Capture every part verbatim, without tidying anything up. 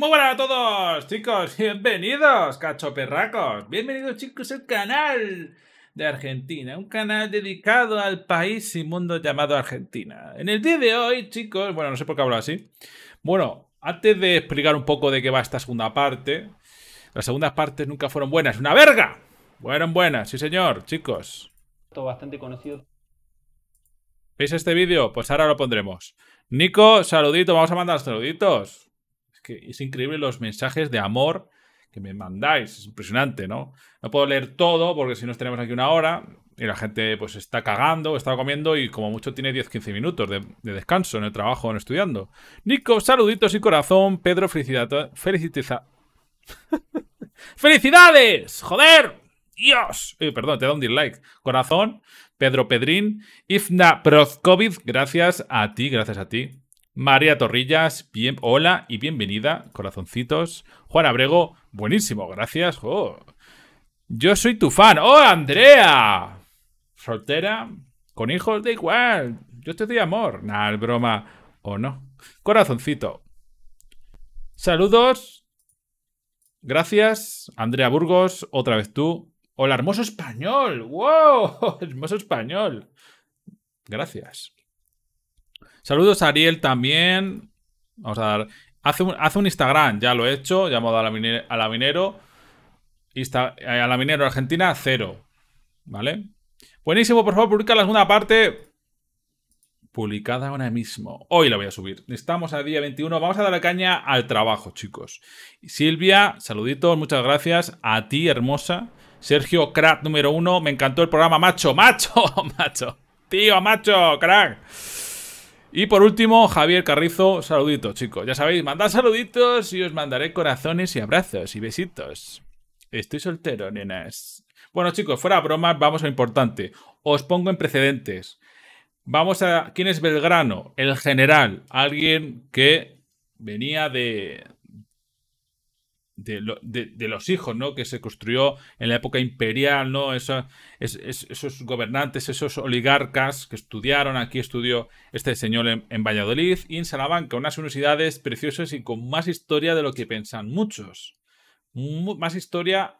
Muy buenas a todos, chicos, bienvenidos, cachoperracos, bienvenidos, chicos, al canal de Argentina, un canal dedicado al país y mundo llamado Argentina. En el día de hoy, chicos, bueno, no sé por qué hablo así, bueno, antes de explicar un poco de qué va esta segunda parte, las segundas partes nunca fueron buenas, ¡una verga! Fueron buenas, sí señor, chicos. Bastante conocido. ¿Veis este vídeo? Pues ahora lo pondremos. Nico, saludito, vamos a mandar saluditos. Que es increíble los mensajes de amor que me mandáis, es impresionante, ¿no? No puedo leer todo porque si no tenemos aquí una hora y la gente pues está cagando, está comiendo y como mucho tiene diez a quince minutos de, de descanso en el trabajo o en estudiando. Nico, saluditos y corazón. Pedro, felicidad, felicitiza. ¡Felicidades! ¡Joder! ¡Dios! Eh, perdón, te da un dislike. Corazón, Pedro Pedrín, Ifna Prozkovitz, gracias a ti, gracias a ti. María Torrillas, bien, hola y bienvenida, corazoncitos. Juan Abrego, buenísimo, gracias. Oh, yo soy tu fan. ¡Oh, Andrea! Soltera, con hijos, da igual. Yo te doy amor. Nah, es broma. ¿O no? Corazoncito. Saludos. Gracias. Andrea Burgos, otra vez tú. Hola, hermoso español. ¡Wow! Hermoso español. Gracias. Saludos a Ariel también. Vamos a dar. Hace un, hace un Instagram, ya lo he hecho. Llamado a la, mine, a la minero. Insta, a la minero argentina, cero. ¿Vale? Buenísimo, por favor, publica la segunda parte. Publicada ahora mismo. Hoy la voy a subir. Estamos a día veintiuno. Vamos a darle caña al trabajo, chicos. Silvia, saluditos, muchas gracias. A ti, hermosa. Sergio, crack número uno. Me encantó el programa, macho, macho, macho. Tío, macho, crack. Y por último, Javier Carrizo, saluditos, chicos. Ya sabéis, mandad saluditos y os mandaré corazones y abrazos y besitos. Estoy soltero, nenas. Bueno, chicos, fuera bromas, vamos a lo importante. Os pongo en precedentes. Vamos a... ¿Quién es Belgrano? El general. Alguien que venía de... De, lo, de, de los hijos, ¿no? Que se construyó en la época imperial, ¿no? Eso, es, es, esos gobernantes, esos oligarcas que estudiaron, aquí estudió este señor en, en Valladolid y en Salamanca, unas universidades preciosas y con más historia de lo que piensan muchos. M- más historia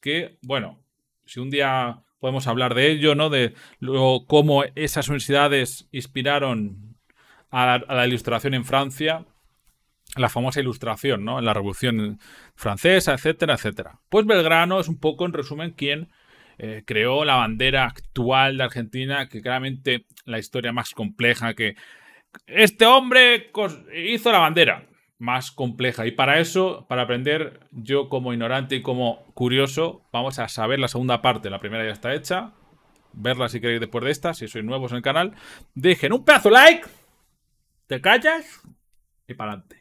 que, bueno, si un día podemos hablar de ello, ¿no? De lo, cómo esas universidades inspiraron a la, a la ilustración en Francia. La famosa ilustración, ¿no? En la Revolución Francesa, etcétera, etcétera. Pues Belgrano es un poco, en resumen, quien eh, creó la bandera actual de Argentina, que claramente la historia más compleja que... Este hombre hizo la bandera más compleja. Y para eso, para aprender, yo como ignorante y como curioso, vamos a saber la segunda parte. La primera ya está hecha. Verla si queréis después de esta, si sois nuevos en el canal. Dejen un pedazo like, te callas y para adelante.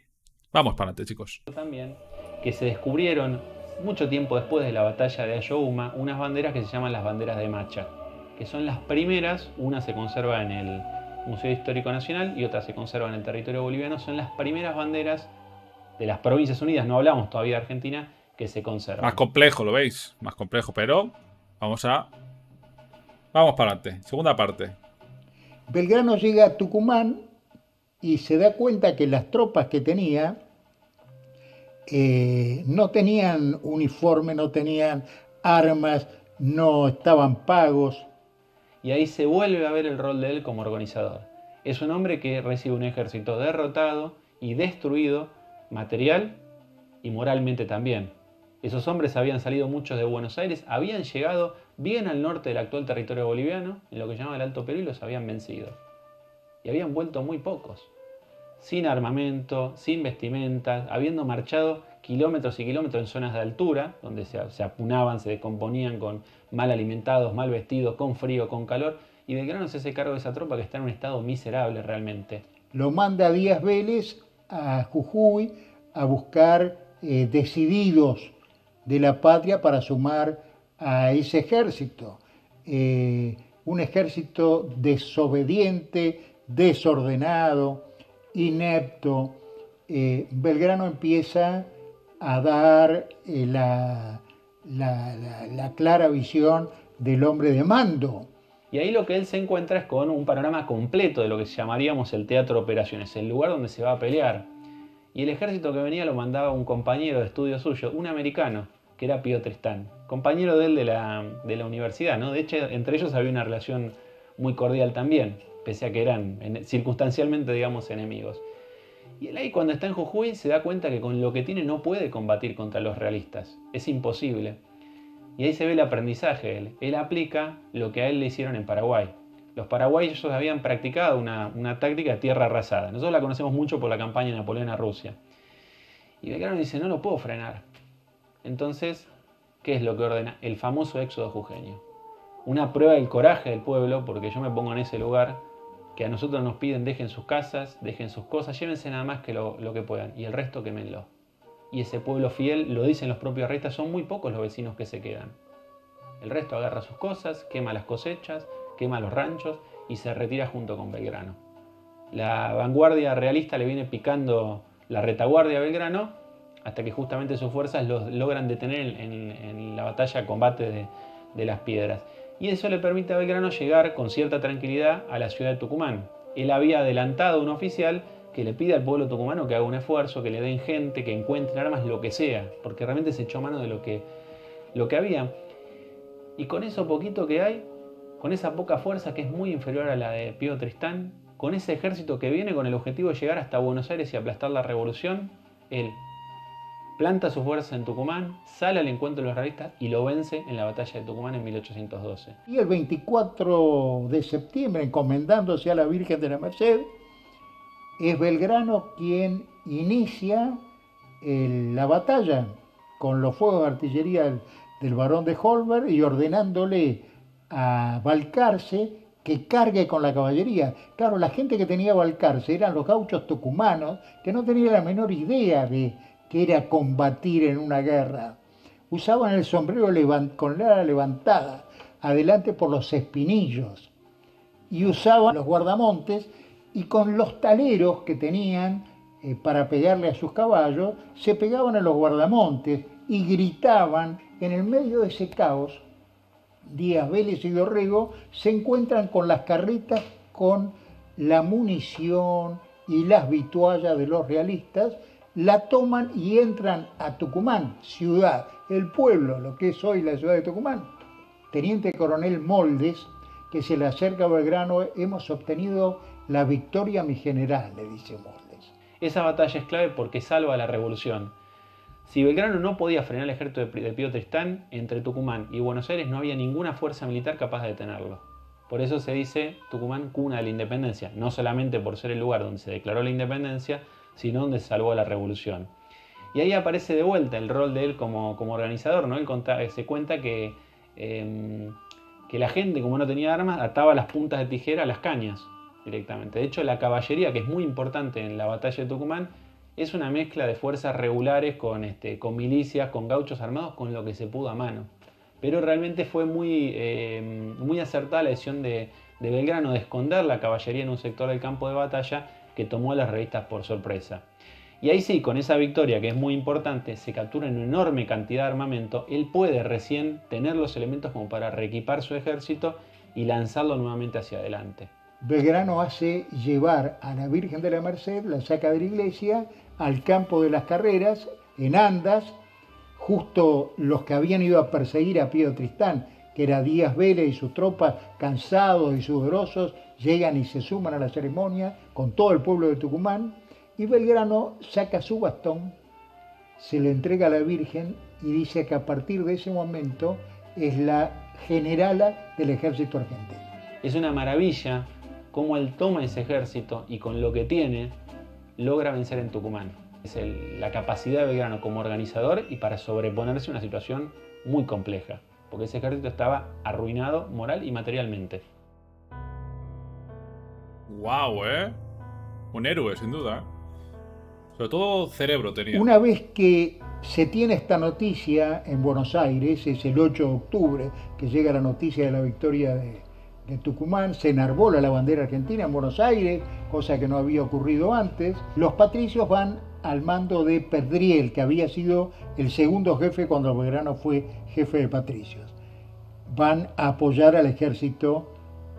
Vamos para adelante, chicos. También que se descubrieron mucho tiempo después de la batalla de Ayohuma unas banderas que se llaman las banderas de Macha, que son las primeras, una se conserva en el Museo Histórico Nacional y otra se conserva en el territorio boliviano, son las primeras banderas de las Provincias Unidas, no hablamos todavía de Argentina, que se conservan. Más complejo, lo veis, más complejo, pero vamos a... Vamos para adelante, segunda parte. Belgrano llega a Tucumán y se da cuenta que las tropas que tenía Eh, no tenían uniforme, no tenían armas, no estaban pagos. Y ahí se vuelve a ver el rol de él como organizador. Es un hombre que recibe un ejército derrotado y destruido, material y moralmente también. Esos hombres habían salido muchos de Buenos Aires, habían llegado bien al norte del actual territorio boliviano, en lo que llama el Alto Perú, y los habían vencido. Y habían vuelto muy pocos. Sin armamento, sin vestimentas, habiendo marchado kilómetros y kilómetros en zonas de altura, donde se, se apunaban, se descomponían con mal alimentados, mal vestidos, con frío, con calor, y Belgrano se hace cargo de esa tropa que está en un estado miserable realmente. Lo manda Díaz Vélez a Jujuy a buscar eh, decididos de la patria para sumar a ese ejército. Eh, un ejército desobediente, desordenado, inepto. eh, Belgrano empieza a dar eh, la, la, la, la clara visión del hombre de mando. Y ahí lo que él se encuentra es con un panorama completo de lo que llamaríamos el teatro de operaciones, el lugar donde se va a pelear. y el ejército que venía lo mandaba un compañero de estudio suyo, un americano, que era Pío Tristán, compañero de él de la, de la universidad, ¿no? De hecho, entre ellos había una relación muy cordial también, pese a que eran en, circunstancialmente, digamos, enemigos. Y él ahí, cuando está en Jujuy, se da cuenta que con lo que tiene no puede combatir contra los realistas, es imposible. Y ahí se ve el aprendizaje de él. Él aplica lo que a él le hicieron en Paraguay. Los paraguayos habían practicado una, una táctica de tierra arrasada. Nosotros la conocemos mucho por la campaña de Napoleón a Rusia. Y Belgrano dice, no lo puedo frenar. Entonces, ¿qué es lo que ordena? El famoso éxodo jujeño. Una prueba del coraje del pueblo, porque yo me pongo en ese lugar, que a nosotros nos piden dejen sus casas, dejen sus cosas, llévense nada más que lo, lo que puedan, y el resto quémenlo. Y ese pueblo fiel, lo dicen los propios realistas, son muy pocos los vecinos que se quedan. El resto agarra sus cosas, quema las cosechas, quema los ranchos y se retira junto con Belgrano. La vanguardia realista le viene picando la retaguardia a Belgrano hasta que justamente sus fuerzas los logran detener en, en la batalla a combate de, de las piedras. Y eso le permite a Belgrano llegar con cierta tranquilidad a la ciudad de Tucumán. Él había adelantado a un oficial que le pida al pueblo tucumano que haga un esfuerzo, que le den gente, que encuentren armas, lo que sea, porque realmente se echó mano de lo que, lo que había. Y con eso poquito que hay, con esa poca fuerza que es muy inferior a la de Pío Tristán, con ese ejército que viene con el objetivo de llegar hasta Buenos Aires y aplastar la revolución, él planta su fuerza en Tucumán, sale al encuentro de los realistas y lo vence en la batalla de Tucumán en mil ochocientos doce. Y el veinticuatro de septiembre, encomendándose a la Virgen de la Merced, es Belgrano quien inicia el, la batalla con los fuegos de artillería del barón de Holberg y ordenándole a Balcarce que cargue con la caballería. Claro, la gente que tenía Balcarce eran los gauchos tucumanos que no tenían la menor idea de que era combatir en una guerra. Usaban el sombrero levant- con la levantada, adelante por los espinillos, y usaban los guardamontes, y con los taleros que tenían eh, para pegarle a sus caballos, se pegaban a los guardamontes y gritaban. En el medio de ese caos, Díaz Vélez y Dorrego se encuentran con las carretas, con la munición y las vituallas de los realistas, la toman y entran a Tucumán, ciudad, el pueblo, lo que es hoy la ciudad de Tucumán. Teniente Coronel Moldes, que se le acerca a Belgrano, hemos obtenido la victoria, mi general, le dice Moldes. Esa batalla es clave porque salva la revolución. Si Belgrano no podía frenar el ejército de Pío Tristán, entre Tucumán y Buenos Aires no había ninguna fuerza militar capaz de detenerlo. Por eso se dice Tucumán cuna de la independencia, no solamente por ser el lugar donde se declaró la independencia, sino donde se salvó la revolución. Y ahí aparece de vuelta el rol de él como, como organizador, ¿no? Él conta, se cuenta que, eh, que la gente, como no tenía armas, ataba las puntas de tijera a las cañas directamente. De hecho, la caballería, que es muy importante en la batalla de Tucumán, es una mezcla de fuerzas regulares con, este, con milicias, con gauchos armados, con lo que se pudo a mano. Pero realmente fue muy, eh, muy acertada la decisión de, de Belgrano de esconder la caballería en un sector del campo de batalla que tomó a las revistas por sorpresa. Y ahí sí, con esa victoria, que es muy importante, se captura una enorme cantidad de armamento, él puede recién tener los elementos como para reequipar su ejército y lanzarlo nuevamente hacia adelante. Belgrano hace llevar a la Virgen de la Merced, la saca de la iglesia, al campo de las carreras, en andas, justo los que habían ido a perseguir a Pío Tristán, que era Díaz Vélez y sus tropas, cansados y sudorosos, llegan y se suman a la ceremonia con todo el pueblo de Tucumán, y Belgrano saca su bastón, se le entrega a la Virgen y dice que a partir de ese momento es la generala del ejército argentino. Es una maravilla cómo él toma ese ejército y con lo que tiene logra vencer en Tucumán. Es el, la capacidad de Belgrano como organizador y para sobreponerse a una situación muy compleja, porque ese ejército estaba arruinado moral y materialmente. ¡Wow, eh! Un héroe, sin duda. Sobre todo cerebro tenía. Una vez que se tiene esta noticia en Buenos Aires, es el ocho de octubre que llega la noticia de la victoria de, de Tucumán, se enarbola la bandera argentina en Buenos Aires, cosa que no había ocurrido antes. Los patricios van al mando de Pedriel, que había sido el segundo jefe cuando Belgrano fue jefe de patricios. Van a apoyar al ejército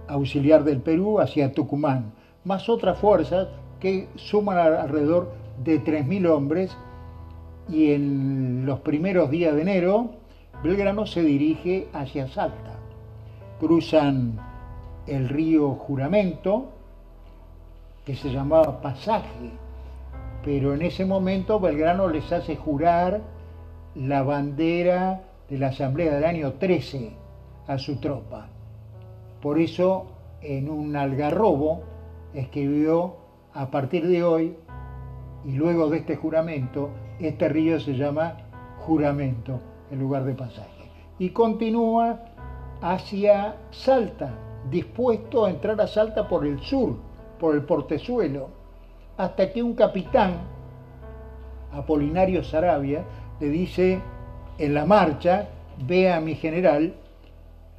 auxiliar del Perú hacia Tucumán, más otras fuerzas que suman alrededor de tres mil hombres, y en los primeros días de enero Belgrano se dirige hacia Salta. Cruzan el río Juramento, que se llamaba Pasaje, pero en ese momento Belgrano les hace jurar la bandera de la Asamblea del año trece a su tropa. Por eso, en un algarrobo, escribió: a partir de hoy y luego de este juramento, este río se llama Juramento, en lugar de Pasaje. Y continúa hacia Salta, dispuesto a entrar a Salta por el sur, por el Portezuelo, hasta que un capitán, Apolinario Sarabia, le dice en la marcha: ve a mi general,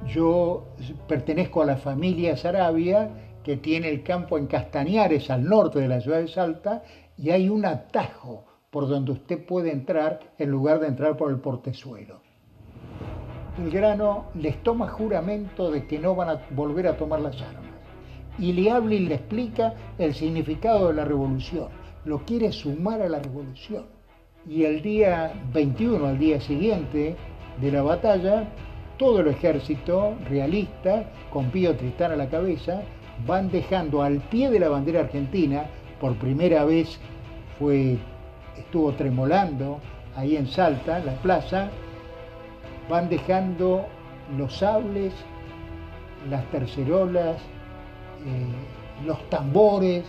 yo pertenezco a la familia Saravia, que tiene el campo en Castañares, al norte de la ciudad de Salta, y hay un atajo por donde usted puede entrar en lugar de entrar por el Portezuelo. Belgrano les toma juramento de que no van a volver a tomar las armas, y le habla y le explica el significado de la revolución, lo quiere sumar a la revolución. Y el día veintiuno, al día siguiente de la batalla, todo el ejército realista, con Pío Tristán a la cabeza, van dejando al pie de la bandera argentina. Por primera vez fue, estuvo tremolando ahí en Salta, la plaza. Van dejando los sables, las tercerolas, eh, los tambores,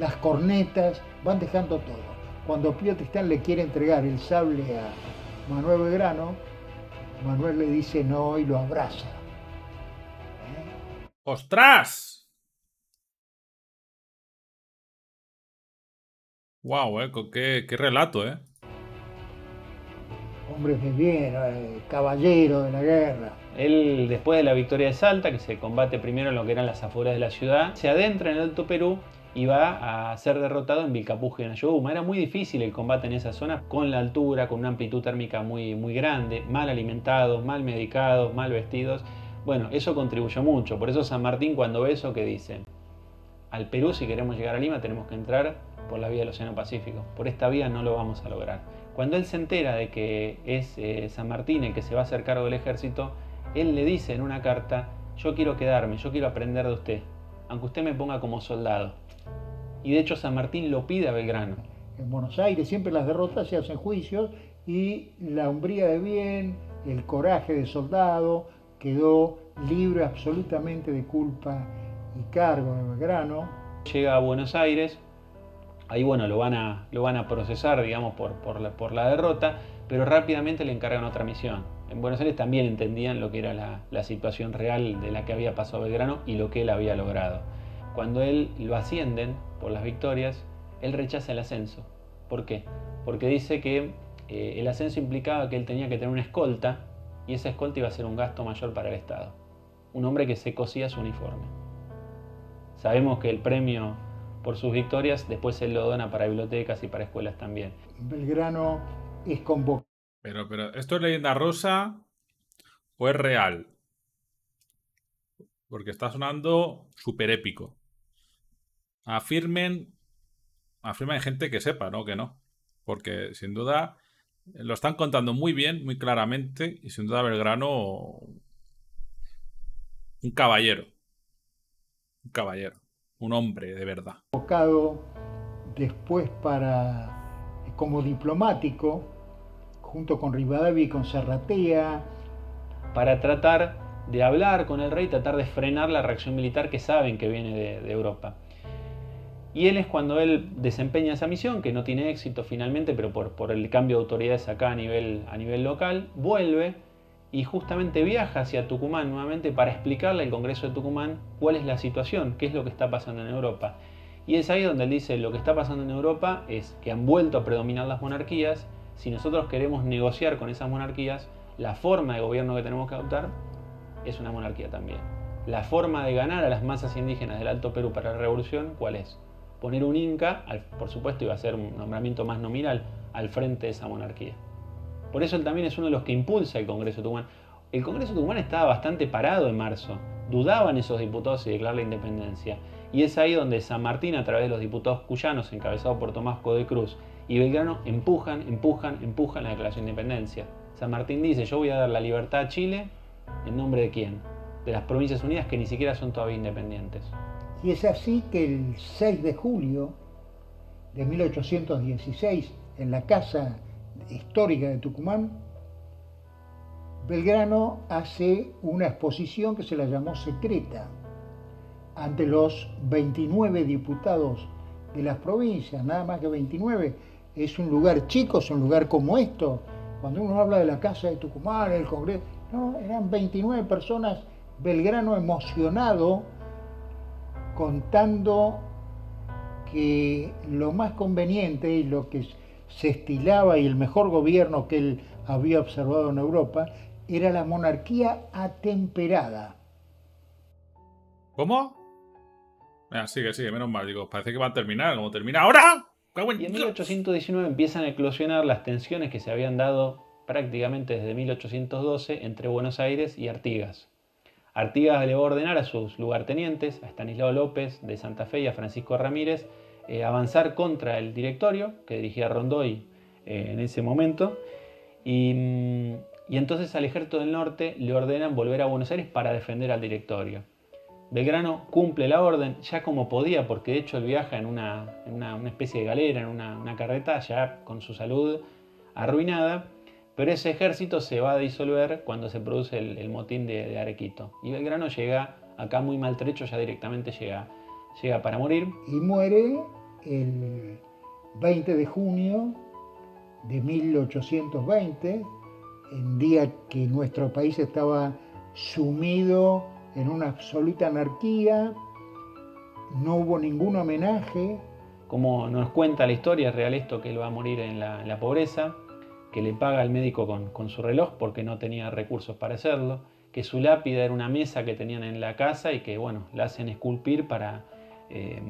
las cornetas, van dejando todo. Cuando Pío Tristán le quiere entregar el sable a Manuel Belgrano, Manuel le dice no y lo abraza. ¿Eh? ¡Ostras! ¡Wow! Eh, qué, ¡Qué relato, eh! Hombres de bien, eh, caballero de la guerra. Él, después de la victoria de Salta, que se combate primero en lo que eran las afueras de la ciudad, se adentra en el Alto Perú y va a ser derrotado en Vilcapugio y en Ayohuma. Era muy difícil el combate en esa zona, con la altura, con una amplitud térmica muy, muy grande, mal alimentados, mal medicados, mal vestidos. Bueno, eso contribuyó mucho. Por eso San Martín, cuando ve eso, que dice: al Perú, si queremos llegar a Lima, tenemos que entrar por la vía del Océano Pacífico. Por esta vía no lo vamos a lograr. Cuando él se entera de que es eh, San Martín el que se va a hacer cargo del ejército, él le dice en una carta: yo quiero quedarme, yo quiero aprender de usted, aunque usted me ponga como soldado. Y de hecho San Martín lo pide a Belgrano. En Buenos Aires siempre las derrotas se hacen juicios, y la hombría de bien, el coraje de soldado, quedó libre absolutamente de culpa y cargo de Belgrano. Llega a Buenos Aires, ahí bueno, lo van a, lo van a procesar, digamos, por, por, la, por la derrota, pero rápidamente le encargan otra misión. En Buenos Aires también entendían lo que era la, la situación real de la que había pasado Belgrano y lo que él había logrado. Cuando él lo ascienden por las victorias, él rechaza el ascenso. ¿Por qué? Porque dice que eh, el ascenso implicaba que él tenía que tener una escolta, y esa escolta iba a ser un gasto mayor para el Estado. Un hombre que se cosía su uniforme. Sabemos que el premio por sus victorias después él lo dona para bibliotecas y para escuelas también. Belgrano es convocado. Pero, pero, ¿esto es leyenda rosa o es real? Porque está sonando súper épico. Afirmen, afirmen gente que sepa, ¿no? Que no. Porque sin duda lo están contando muy bien, muy claramente, y sin duda Belgrano, un caballero. Un caballero. Un hombre de verdad. Convocado después para, como diplomático, junto con Rivadavia y con Serratea, para tratar de hablar con el rey, tratar de frenar la reacción militar que saben que viene de, de Europa. Y él es cuando él desempeña esa misión, que no tiene éxito finalmente, pero por, por el cambio de autoridades acá a nivel, a nivel local, vuelve y justamente viaja hacia Tucumán nuevamente para explicarle al Congreso de Tucumán cuál es la situación, qué es lo que está pasando en Europa. Y es ahí donde él dice: lo que está pasando en Europa es que han vuelto a predominar las monarquías. Si nosotros queremos negociar con esas monarquías, la forma de gobierno que tenemos que adoptar es una monarquía también. La forma de ganar a las masas indígenas del Alto Perú para la revolución, ¿cuál es? Poner un inca, por supuesto iba a ser un nombramiento más nominal, al frente de esa monarquía. Por eso él también es uno de los que impulsa el Congreso Tucumán. El Congreso Tucumán estaba bastante parado en marzo, dudaban esos diputados si declarar la independencia. y es ahí donde San Martín, a través de los diputados cuyanos, encabezado por Tomás Codocruz, y Belgrano empujan, empujan, empujan la Declaración de Independencia. San Martín dice, yo voy a dar la libertad a Chile, ¿en nombre de quién? De las Provincias Unidas, que ni siquiera son todavía independientes. Y es así que el seis de julio de mil ochocientos dieciséis, en la Casa Histórica de Tucumán, Belgrano hace una exposición que se la llamó secreta, ante los veintinueve diputados de las provincias, nada más que veintinueve. Es un lugar chico, es un lugar como esto. Cuando uno habla de la Casa de Tucumán, el Congreso, no, eran veintinueve personas. Belgrano, emocionado, contando que lo más conveniente y lo que se estilaba y el mejor gobierno que él había observado en Europa era la monarquía atemperada. ¿Cómo? Ah, sigue, sigue, menos mal. Digo, parece que va a terminar. ¿Cómo termina ahora? Y en mil ochocientos diecinueve empiezan a eclosionar las tensiones que se habían dado prácticamente desde mil ochocientos doce entre Buenos Aires y Artigas. Artigas le va a ordenar a sus lugartenientes, a Estanislao López de Santa Fe y a Francisco Ramírez, eh, avanzar contra el directorio que dirigía Rondoy eh, en ese momento. Y, y entonces al Ejército del Norte le ordenan volver a Buenos Aires para defender al directorio. Belgrano cumple la orden ya como podía, porque de hecho él viaja en una, en una, una especie de galera, en una, una carreta, ya con su salud arruinada, pero ese ejército se va a disolver cuando se produce el, el motín de, de Arequito. Y Belgrano llega acá muy maltrecho, ya directamente llega, llega para morir. Y muere el veinte de junio de mil ochocientos veinte, el día que nuestro país estaba sumido en una absoluta anarquía, no hubo ningún homenaje. Como nos cuenta la historia, es real esto, que él va a morir en la, en la pobreza, que le paga el médico con, con su reloj porque no tenía recursos para hacerlo, que su lápida era una mesa que tenían en la casa y que, bueno, la hacen esculpir para, eh,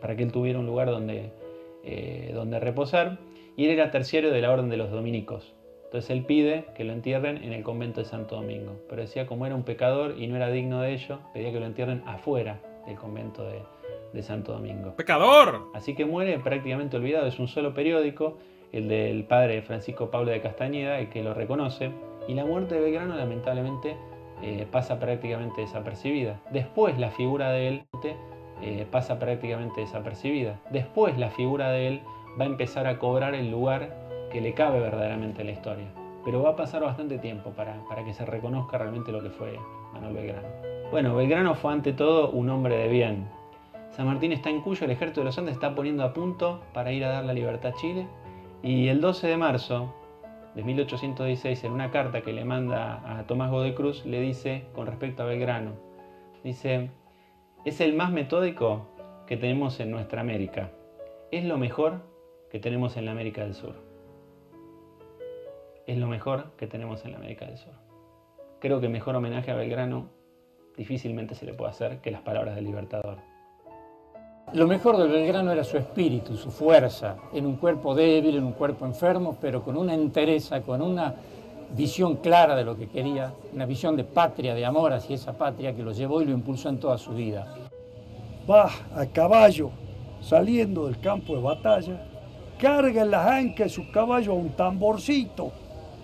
para que él tuviera un lugar donde, eh, donde reposar. Y él era terciario de la Orden de los Dominicos. Entonces él pide que lo entierren en el convento de Santo Domingo. Pero decía, como era un pecador y no era digno de ello, pedía que lo entierren afuera del convento de, de Santo Domingo. ¡Pecador! Así que muere prácticamente olvidado. Es un solo periódico, el del padre Francisco Pablo de Castañeda, el que lo reconoce. Y la muerte de Belgrano, lamentablemente, eh, pasa prácticamente desapercibida. Después la figura de él eh, pasa prácticamente desapercibida. Después la figura de él va a empezar a cobrar el lugar que le cabe verdaderamente a la historia. Pero va a pasar bastante tiempo para, para que se reconozca realmente lo que fue Manuel Belgrano. Bueno, Belgrano fue ante todo un hombre de bien. San Martín está en Cuyo, el Ejército de los Andes está poniendo a punto para ir a dar la libertad a Chile. Y el doce de marzo de mil ochocientos dieciséis, en una carta que le manda a Tomás Godecruz, le dice con respecto a Belgrano, dice, es el más metódico que tenemos en nuestra América. Es lo mejor que tenemos en la América del Sur. Es lo mejor que tenemos en la América del Sur. Creo que mejor homenaje a Belgrano difícilmente se le puede hacer que las palabras del Libertador. Lo mejor de Belgrano era su espíritu, su fuerza, en un cuerpo débil, en un cuerpo enfermo, pero con una entereza, con una visión clara de lo que quería, una visión de patria, de amor hacia esa patria que lo llevó y lo impulsó en toda su vida. Va a caballo, saliendo del campo de batalla, carga en la anca de su caballo a un tamborcito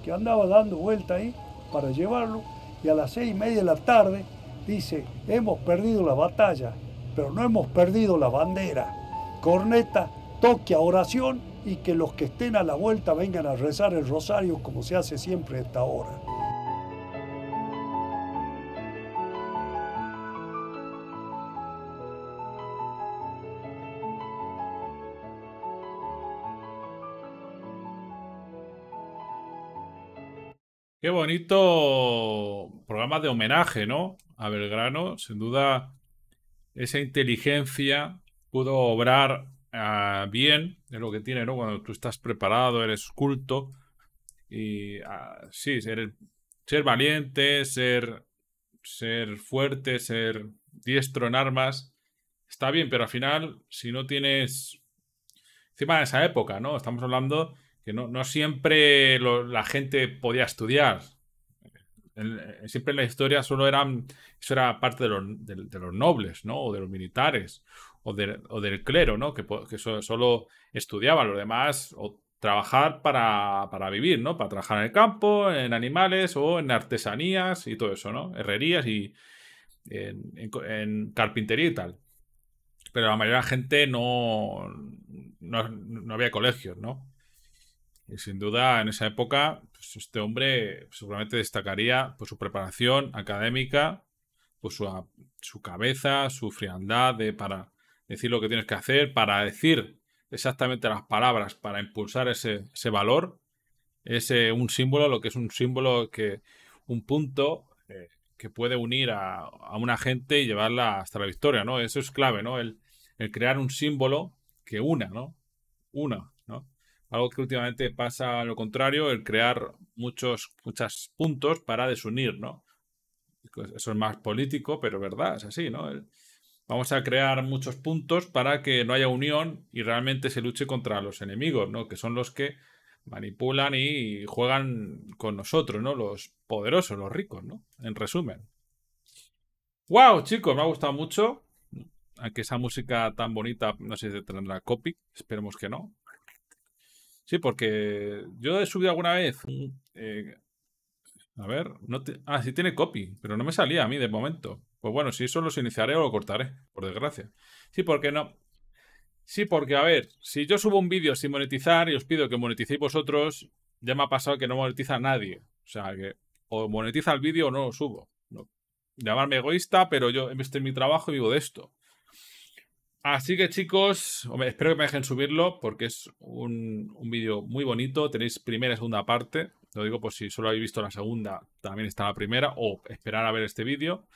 que andaba dando vuelta ahí para llevarlo, y a las seis y media de la tarde dice, hemos perdido la batalla, pero no hemos perdido la bandera. Corneta, toque a oración y que los que estén a la vuelta vengan a rezar el rosario como se hace siempre a esta hora. Qué bonito programa de homenaje, ¿no? A Belgrano, sin duda, esa inteligencia pudo obrar uh, bien, es lo que tiene, ¿no? Cuando tú estás preparado, eres culto, y uh, sí, ser, ser valiente, ser, ser fuerte, ser diestro en armas, está bien, pero al final, si no tienes... Encima de esa época, ¿no? Estamos hablando... Que no, no siempre lo, la gente podía estudiar. En, siempre en la historia solo eran, eso era parte de los, de, de los nobles, ¿no? O de los militares, o, de, o del clero, ¿no? Que, que so, solo estudiaban, los demás, o trabajar para, para vivir, ¿no? Para trabajar en el campo, en animales, o en artesanías y todo eso, ¿no? Herrerías y en, en, en carpintería y tal. Pero la mayoría de la gente no, no, no había colegios, ¿no? Y sin duda, en esa época, pues, este hombre seguramente destacaría por su preparación académica, por su, su cabeza, su frialdad de, para decir lo que tienes que hacer, para decir exactamente las palabras, para impulsar ese, ese valor, ese un símbolo, lo que es un símbolo, que un punto eh, que puede unir a, a una gente y llevarla hasta la victoria, ¿no? Eso es clave, ¿no? El, el crear un símbolo que una, ¿no? Una, ¿no? Algo que últimamente pasa a lo contrario, el crear muchos, muchos puntos para desunir, ¿no? Eso es más político, pero verdad, es así, ¿no? El, vamos a crear muchos puntos para que no haya unión y realmente se luche contra los enemigos, ¿no? Que son los que manipulan y juegan con nosotros, ¿no? Los poderosos, los ricos, ¿no? En resumen. ¡Wow, chicos! Me ha gustado mucho. Aunque esa música tan bonita, no sé si tendrá copy. Esperemos que no. Sí, porque yo he subido alguna vez. Eh, a ver, no te, ah, sí tiene copy, pero no me salía a mí de momento. Pues bueno, si eso los iniciaré o lo cortaré, por desgracia. Sí, porque no. Sí, porque a ver, si yo subo un vídeo sin monetizar y os pido que moneticéis vosotros, ya me ha pasado que no monetiza nadie. O sea, que o monetiza el vídeo o no lo subo. No. Llamarme egoísta, pero yo este es mi trabajo y vivo de esto. Así que chicos, espero que me dejen subirlo porque es un, un vídeo muy bonito. Tenéis primera y segunda parte. Lo digo por si solo habéis visto la segunda, también está la primera. O esperar a ver este vídeo.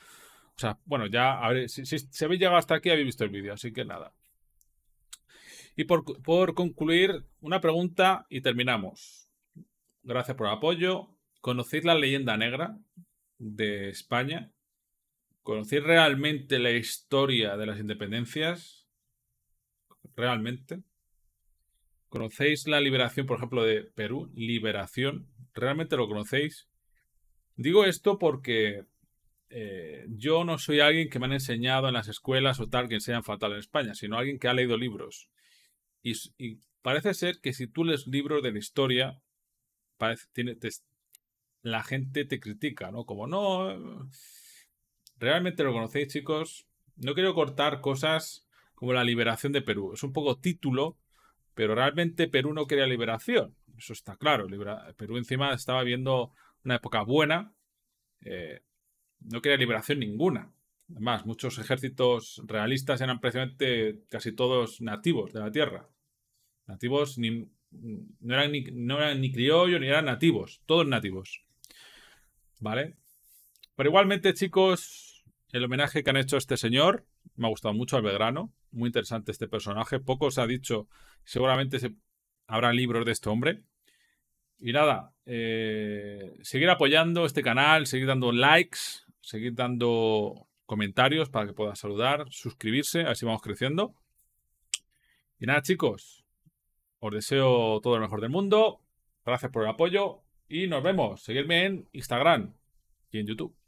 O sea, bueno, ya a ver, si, si, si habéis llegado hasta aquí habéis visto el vídeo, así que nada. Y por, por concluir, una pregunta y terminamos. Gracias por el apoyo. ¿Conocéis la leyenda negra de España? ¿Conocéis realmente la historia de las independencias? ¿Realmente? ¿Conocéis la liberación, por ejemplo, de Perú? ¿Liberación? ¿Realmente lo conocéis? Digo esto porque eh, yo no soy alguien que me han enseñado en las escuelas o tal que enseñan fatal en España, sino alguien que ha leído libros. Y, y parece ser que si tú lees libros de la historia, parece, tiene, te, la gente te critica, ¿no? Como no... ¿Realmente lo conocéis, chicos? No quiero cortar cosas como la liberación de Perú. Es un poco título, pero realmente Perú no quería liberación. Eso está claro. Libera... Perú encima estaba viendo una época buena. Eh, no quería liberación ninguna. Además, muchos ejércitos realistas eran precisamente casi todos nativos de la tierra. Nativos ni... No, eran ni... no eran ni criollos ni eran nativos. Todos nativos. ¿Vale? Pero igualmente, chicos... El homenaje que han hecho a este señor, me ha gustado mucho, al Belgrano. Muy interesante este personaje. Poco se ha dicho, seguramente se, habrá libros de este hombre. Y nada, eh, seguir apoyando este canal, seguir dando likes, seguir dando comentarios para que puedan saludar, suscribirse, así vamos creciendo. Y nada, chicos, os deseo todo lo mejor del mundo. Gracias por el apoyo y nos vemos. Seguidme en Instagram y en YouTube.